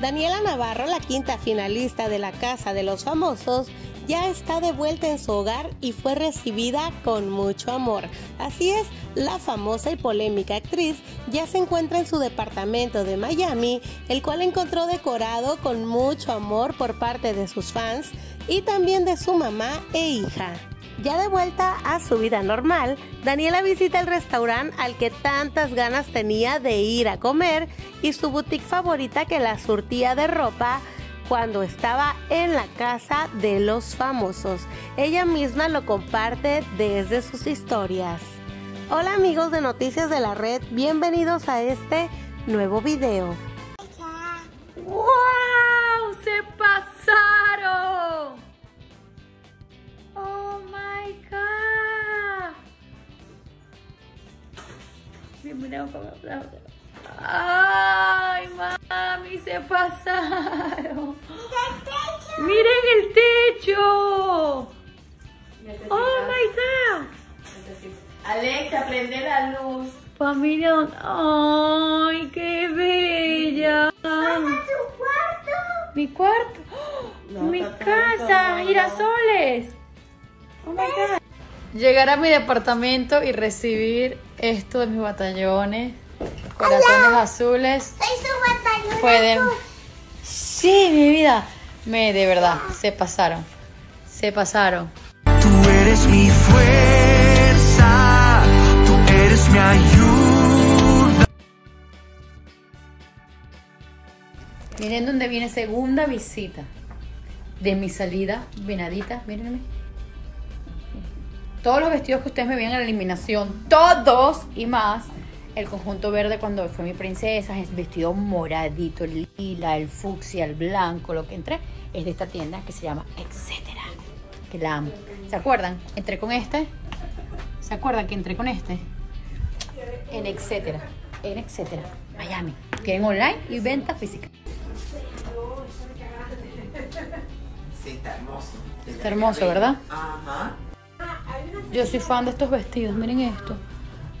Daniela Navarro, la quinta finalista de La Casa de los Famosos, ya está de vuelta en su hogar y fue recibida con mucho amor. Así es, la famosa y polémica actriz ya se encuentra en su departamento de Miami, el cual encontró decorado con mucho amor por parte de sus fans y también de su mamá e hija. Ya de vuelta a su vida normal, Daniela visita el restaurante al que tantas ganas tenía de ir a comer y su boutique favorita que la surtía de ropa cuando estaba en La Casa de los Famosos. Ella misma lo comparte desde sus historias. Hola amigos de Noticias de la Red, bienvenidos a este nuevo video. ¡Wow! ¡Se pasaron! ¡Oh my God! Mira cómo aplaude. ¡Ay, mami! ¡Se pasaron! ¡Miren el techo! Necesitas, ¡oh, my God! Necesitas. Alexa, prende la luz. Familia, ¡ay, qué bella! ¡Mamá, tu cuarto! ¿Mi cuarto? No, ¡mi casa! No. ¡Girasoles! ¡Oh, my God! Llegar a mi departamento y recibir esto de mis batallones. Corazones hola. Azules. Soy su batallón. Pueden. Azul. Sí, mi vida. De verdad, se pasaron. Se pasaron. Tú eres mi fuerza. Tú eres mi ayuda. Miren dónde viene segunda visita de mi salida. Venadita, mírenme. Todos los vestidos que ustedes me vieron en la eliminación, todos y más. El conjunto verde cuando fue mi princesa, es vestido moradito, el lila, el fucsia, el blanco, lo que entré es de esta tienda que se llama Etcétera, que la amo. ¿Se acuerdan? Entré con este. ¿Se acuerdan que entré con este? En Etcétera, Miami. Tienen online y venta física. Sí, está hermoso. Está hermoso, ¿verdad? Ajá. Yo soy fan de estos vestidos, miren esto.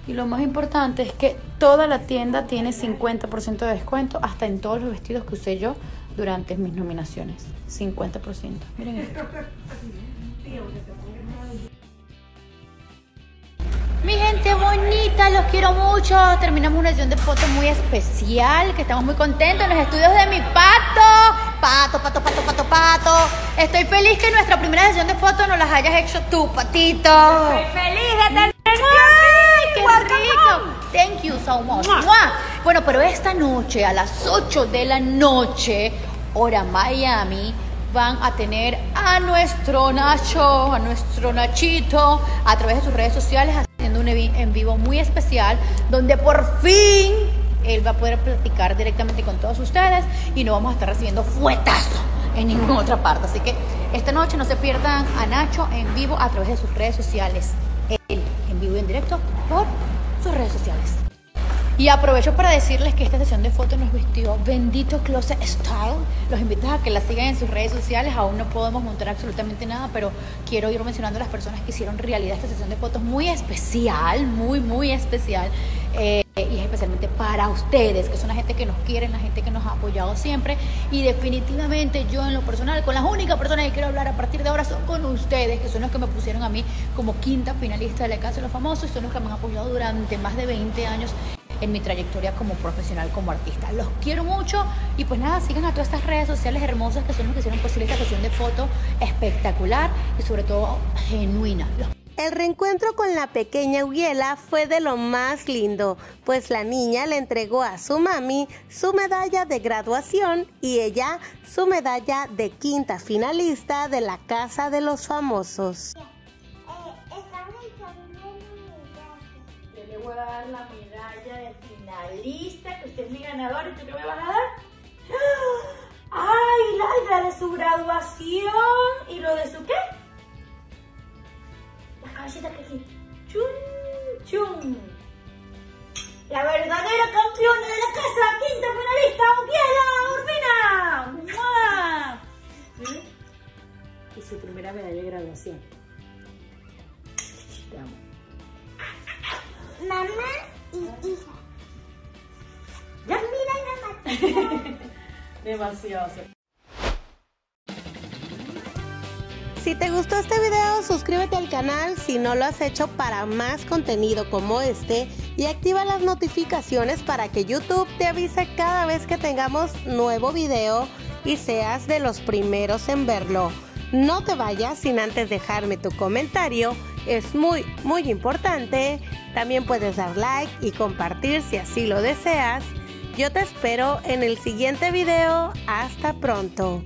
Y lo más importante es que toda la tienda tiene 50% de descuento hasta en todos los vestidos que usé yo durante mis nominaciones. 50%. Miren esto. Mi gente bonita, los quiero mucho. Terminamos una sesión de fotos muy especial, que estamos muy contentos en los estudios de Mi Pato. Pato. Estoy feliz que nuestra primera sesión de fotos nos las hayas hecho tú, Patito. Estoy feliz de tener... Rico. Thank you so much. Bueno, pero esta noche a las 8 de la noche, hora Miami, van a tener a nuestro Nacho, a nuestro Nachito, a través de sus redes sociales haciendo un en vivo muy especial, donde por fin él va a poder platicar directamente con todos ustedes y no vamos a estar recibiendo fuetazo en ninguna otra parte. Así que esta noche no se pierdan a Nacho en vivo a través de sus redes sociales. Él en vivo y en directo por sus redes sociales. Y aprovecho para decirles que esta sesión de fotos nos vistió bendito Closet Style. Los invito a que la sigan en sus redes sociales. Aún no podemos montar absolutamente nada, pero quiero ir mencionando a las personas que hicieron realidad esta sesión de fotos muy especial, muy especial. Y es especialmente para ustedes, que son la gente que nos quieren, la gente que nos ha apoyado siempre. Y definitivamente yo en lo personal, con las únicas personas que quiero hablar a partir de ahora son con ustedes, que son los que me pusieron a mí como quinta finalista de La Casa de los Famosos y son los que me han apoyado durante más de 20 años en mi trayectoria como profesional, como artista. Los quiero mucho y pues nada, sigan a todas estas redes sociales hermosas que son los que hicieron posible esta sesión de fotos espectacular y sobre todo genuina. El reencuentro con la pequeña Uriela fue de lo más lindo, pues la niña le entregó a su mami su medalla de graduación y ella su medalla de quinta finalista de La Casa de los Famosos. Yo le voy a dar la medalla de finalista, que usted es mi ganador y tú qué me vas a dar. ¡Ay, la de su graduación! ¿Y lo de su qué? Cabecita que aquí. ¡Chum! ¡Chum! La verdadera campeona de La Casa, quinta finalista, Oquiela Urbina. ¡Mua! ¿Sí? Y su primera medalla de graduación. Te amo. Mamá y hija. ¿Ya? Mira la matita. Demasiado. Si te gustó este video, suscríbete al canal si no lo has hecho para más contenido como este y activa las notificaciones para que YouTube te avise cada vez que tengamos nuevo video y seas de los primeros en verlo. No te vayas sin antes dejarme tu comentario, es muy importante. También puedes dar like y compartir si así lo deseas. Yo te espero en el siguiente video. Hasta pronto.